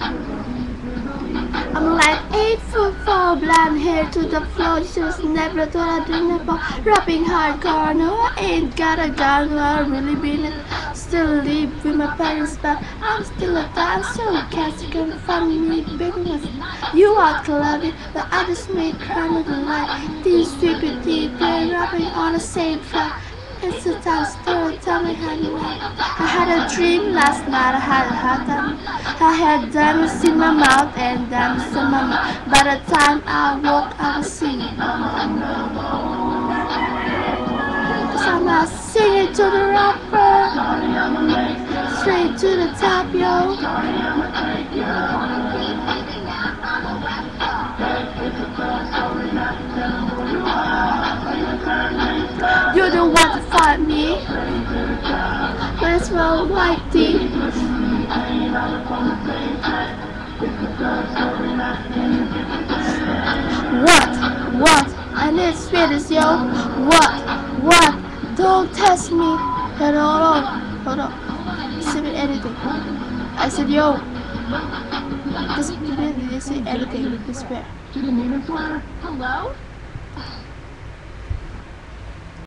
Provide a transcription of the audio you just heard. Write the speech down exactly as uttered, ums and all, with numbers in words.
I'm like eight foot four, blonde hair to the floor, shoes never thought I'd dream about. Rapping hardcore, no I ain't got a gun, no I really been it. Still live with my parents, but I'm still a fan, so cats you can find me business. You are clubbing, but I just make crime with the light. These stupid deep, they're rapping on the same track. It's a tough story, tell me how you act. I had a dream last night, I had a hard time. I had diamonds in my mouth and diamonds in my mouth. By the time I woke, I was singing. So I'm not singing to the rapper. Straight to the top, yo. You don't want to fight me. Might as well white thee. What? What? I need sweetest, yo. What? What? Don't test me. Hold on, hold on. Say me anything. I said, yo. Because you didn't say anything. You can swear. You didn't even swear. Hello?